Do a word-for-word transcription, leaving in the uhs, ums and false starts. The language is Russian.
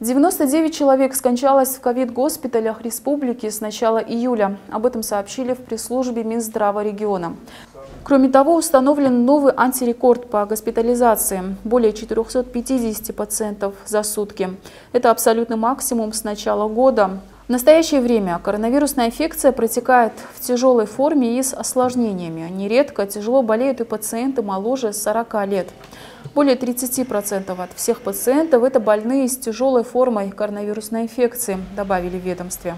девяносто девять человек скончалось в ковид-госпиталях республики с начала июля. Об этом сообщили в пресс-службе Минздрава региона. Кроме того, установлен новый антирекорд по госпитализации – более четырёхсот пятидесяти пациентов за сутки. Это абсолютный максимум с начала года. В настоящее время коронавирусная инфекция протекает в тяжелой форме и с осложнениями. Нередко тяжело болеют и пациенты моложе сорока лет. Более тридцати процентов от всех пациентов – это больные с тяжелой формой коронавирусной инфекции, добавили в ведомстве.